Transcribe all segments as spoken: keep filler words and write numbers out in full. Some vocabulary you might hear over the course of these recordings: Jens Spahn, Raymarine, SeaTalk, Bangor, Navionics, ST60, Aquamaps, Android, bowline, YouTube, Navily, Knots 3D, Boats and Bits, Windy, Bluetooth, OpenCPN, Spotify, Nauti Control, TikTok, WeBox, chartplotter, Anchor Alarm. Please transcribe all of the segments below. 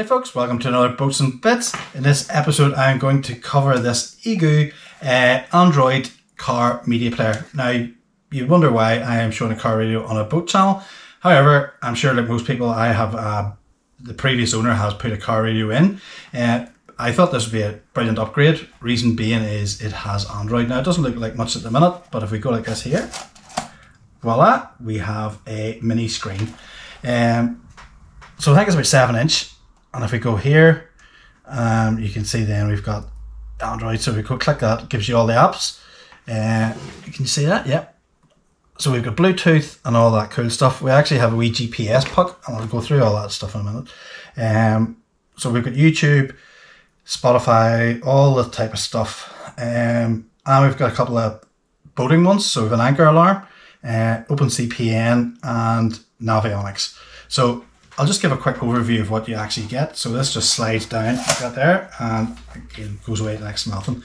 Hey folks, welcome to another Boats and Bits. In this episode I'm going to cover this Egu uh, Android car media player. Now you wonder why I am showing a car radio on a boat channel. However, I'm sure like most people I have, uh, the previous owner has put a car radio in. Uh, I thought this would be a brilliant upgrade. Reason being is it has Android. Now it doesn't look like much at the minute, but if we go like this here, voila, we have a mini screen. Um, so I think it's about seven inch. And if we go here, um, you can see then we've got Android. So if we go click that, it gives you all the apps. Uh, you can see that, yep. So we've got Bluetooth and all that cool stuff. We actually have a wee G P S puck, and I'll go through all that stuff in a minute. Um, so we've got YouTube, Spotify, all the type of stuff. Um, and we've got a couple of boating ones. So we have an anchor alarm, uh, OpenCPN and Navionics. So I'll just give a quick overview of what you actually get. So this just slides down like that there and it goes away next to nothing.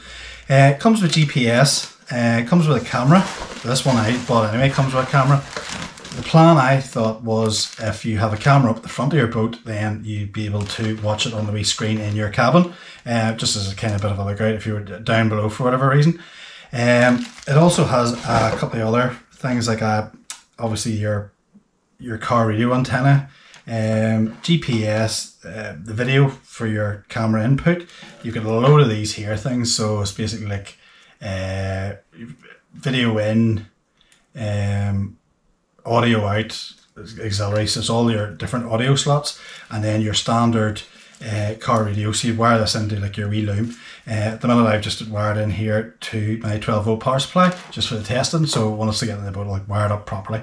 Uh, it comes with G P S. Uh, it comes with a camera. This one I bought anyway comes with a camera. The plan I thought was if you have a camera up at the front of your boat, then you'd be able to watch it on the wee screen in your cabin, uh, just as a kind of bit of a lookout if you were down below for whatever reason. Um, it also has a couple of other things like a, obviously your your car radio antenna, um, G P S, uh, the video for your camera input. You've got a load of these here things, so it's basically like uh video in, um audio out, auxiliary, so it's all your different audio slots, and then your standard uh car radio. So you wire this into like your wee loom. Uh, at the minute I've just wired in here to my twelve volt power supply just for the testing, so once I get in the boat like wired up properly.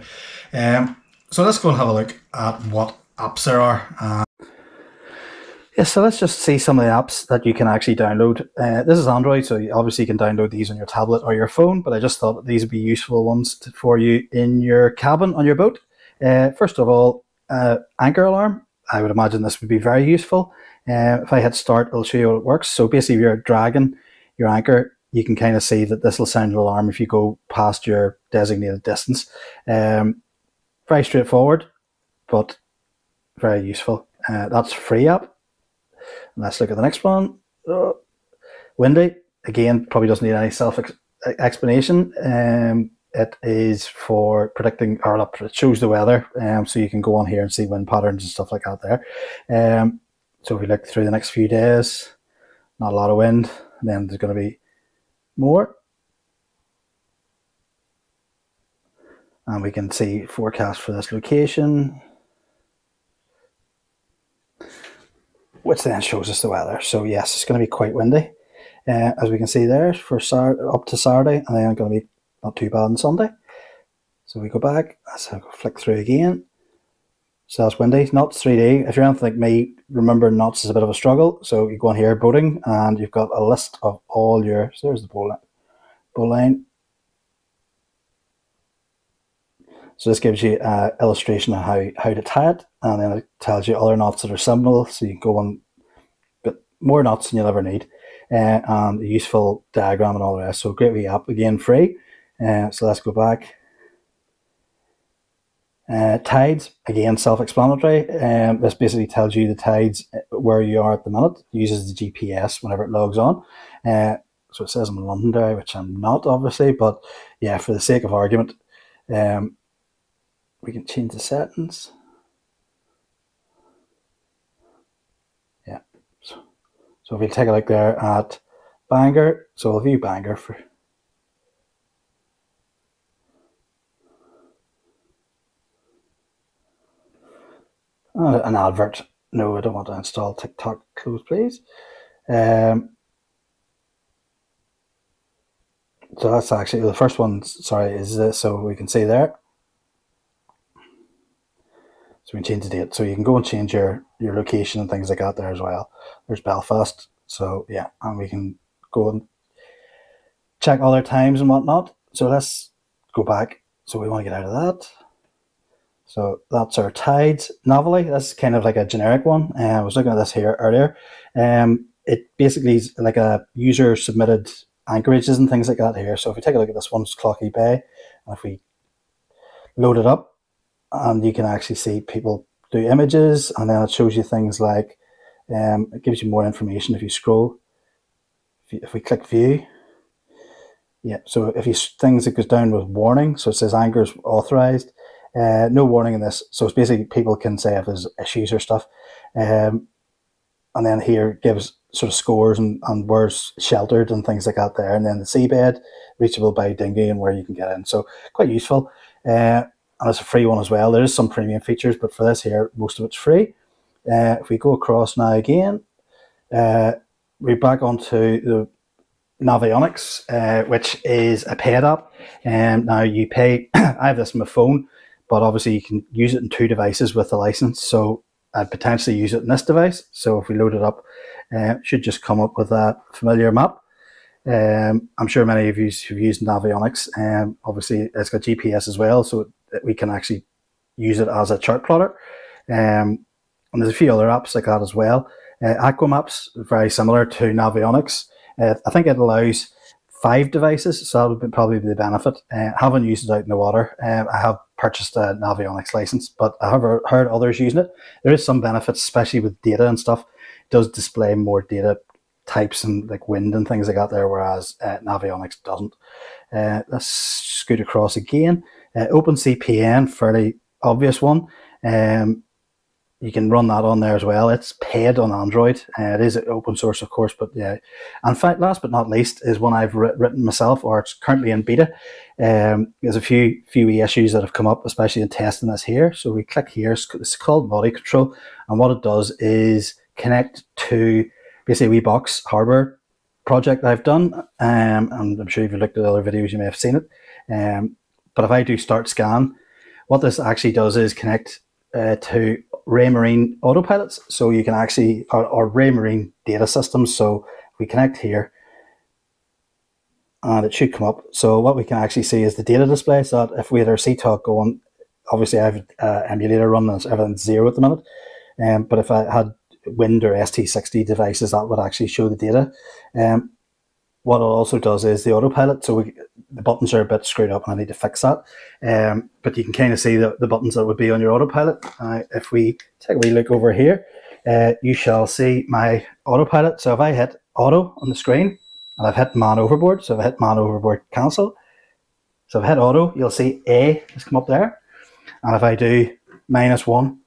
Um so let's go and have a look at what apps there are. Um, Yeah, so let's just see some of the apps that you can actually download. Uh, this is Android, so you obviously can download these on your tablet or your phone, but I just thought these would be useful ones to, for you in your cabin on your boat. Uh, first of all, uh, anchor alarm. I would imagine this would be very useful. Uh, if I hit start, it'll show you how it works. So basically, if you're dragging your anchor, you can kind of see that this will sound an alarm if you go past your designated distance. Um, very straightforward, but very useful. Uh, that's a free app. Let's look at the next one. Oh, Windy, again, probably doesn't need any self-explanation. Um, it is for predicting, or it shows the weather, um, so you can go on here and see wind patterns and stuff like that there. Um, so if we look through the next few days, not a lot of wind, and then there's going to be more. And we can see forecast for this location, which then shows us the weather. So yes, it's going to be quite windy, uh, as we can see there, for up to Saturday, and then going to be not too bad on Sunday. So we go back, let's flick through again. So that's windy. Knots three D, if you're anything like me, remember Knots is a bit of a struggle. So you go on here, boating, and you've got a list of all your, so there's the bowline. bowline. So this gives you an illustration of how, how to tie it, and then it tells you other knots that are similar, so you can go on but more knots than you'll ever need, uh, and a useful diagram and all the rest. So great wee app, again free. Uh, so let's go back. Uh, tides, again self-explanatory. Um, this basically tells you the tides where you are at the minute. It uses the G P S whenever it logs on. Uh, so it says I'm in London there, which I'm not obviously, but yeah, for the sake of argument, um, we can change the settings. Yeah. So, so if we take a look there at Bangor, so we'll view Bangor for. Oh, an advert. No, I don't want to install TikTok. Close, please. Um, so that's actually the first one. Sorry, is this, so we can see there. So we can change the date, so you can go and change your your location and things like that there as well. There's Belfast, so yeah, and we can go and check all their times and whatnot. So let's go back. So we want to get out of that. So that's our tides. Navily, that's kind of like a generic one. Uh, I was looking at this here earlier. Um, it basically is like a user submitted anchorages and things like that here. So if we take a look at this one's Clocky Bay, and if we load it up, and you can actually see people do images, and then it shows you things like Um, it gives you more information if you scroll. If, you, if we click view, yeah, so if you things it goes down with warning, so it says anger is authorized. Uh, no warning in this, so it's basically people can say if there's issues or stuff. Um, and then here it gives sort of scores and, and where's sheltered and things like that there. And then the seabed, reachable by dinghy and where you can get in. So quite useful. Uh, and it's a free one as well. There is some premium features, but for this here, most of it's free. Uh, if we go across now again, uh, we're back onto the Navionics, uh, which is a paid app. And um, now you pay, I have this on my phone, but obviously you can use it in two devices with the license. So I'd potentially use it in this device. So if we load it up, uh, it should just come up with that familiar map. Um, I'm sure many of you have used Navionics. Um, obviously it's got G P S as well, so that we can actually use it as a chart plotter. Um, and there's a few other apps like that as well. Uh, Aquamaps, very similar to Navionics. Uh, I think it allows five devices, so that would be probably be the benefit. Uh, I haven't used it out in the water. Um, I have purchased a Navionics license, but I have heard others using it. There is some benefits, especially with data and stuff. It does display more data types and like wind and things like that there, whereas uh, Navionics doesn't. Uh, let's scoot across again. Uh, OpenCPN, fairly obvious one. Um, You can run that on there as well. It's paid on Android. Uh, it is open source, of course, but yeah. In fact, last but not least is one I've written myself, or it's currently in beta. Um, there's a few few issues that have come up, especially in testing this here. So we click here. It's called Body Control, and what it does is connect to basically a WeBox hardware project I've done. Um, and I'm sure if you looked at other videos, you may have seen it. Um, but if I do start scan, what this actually does is connect uh, to Raymarine autopilots, so you can actually, or, or Raymarine data systems. So we connect here and it should come up. So what we can actually see is the data display. So that if we had our SeaTalk going, obviously I have an uh, emulator running and everything's zero at the minute. Um, but if I had Wind or S T sixty devices, that would actually show the data. Um, what it also does is the autopilot. So we, the buttons are a bit screwed up and I need to fix that. Um, but you can kind of see the, the buttons that would be on your autopilot. Uh, if we take a wee look over here, uh, you shall see my autopilot. So if I hit auto on the screen and I've hit man overboard, so if I hit man overboard, cancel. So if I hit auto, you'll see A has come up there. And if I do minus one,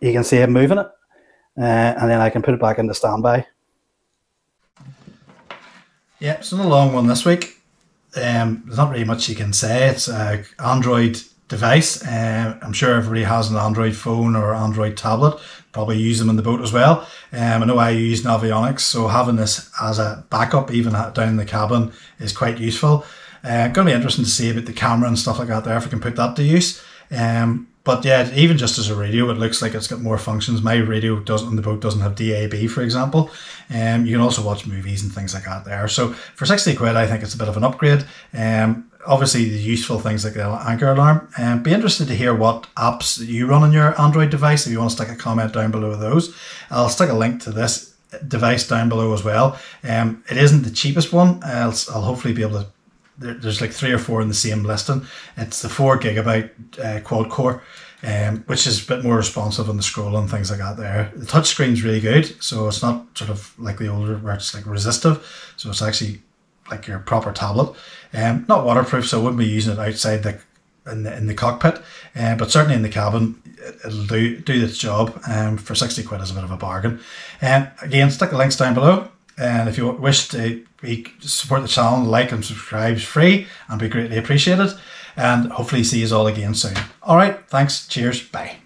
you can see I'm moving it. Uh, and then I can put it back into standby. Yep, it's not a long one this week. Um, there's not really much you can say. It's an Android device. Um, I'm sure everybody has an Android phone or Android tablet. Probably use them in the boat as well. Um, I know I use Navionics, so having this as a backup, even down in the cabin, is quite useful. Uh, going to be interesting to see about the camera and stuff like that there, if I can put that to use. Um, But yeah, even just as a radio, it looks like it's got more functions. My radio doesn't, on the boat doesn't have D A B, for example. Um, you can also watch movies and things like that there. So for sixty quid, I think it's a bit of an upgrade. Um, obviously, the useful things like the anchor alarm. Um, be interested to hear what apps that you run on your Android device. If you want to stick a comment down below those, I'll stick a link to this device down below as well. Um, it isn't the cheapest one. I'll, I'll hopefully be able to. There's like three or four in the same listing. It's the four gigabyte uh, quad core, um, which is a bit more responsive on the scroll and things like that there. The touchscreen's really good, so it's not sort of like the older where it's like resistive. So it's actually like your proper tablet. Um, not waterproof, so I wouldn't be using it outside the in the in the cockpit, um, but certainly in the cabin, it'll do do its job. Um, for sixty quid is a bit of a bargain. And um, again, stick the links down below. And if you wish to support the channel, like and subscribe is free and be greatly appreciated. And hopefully see you all again soon. All right, thanks, cheers, bye.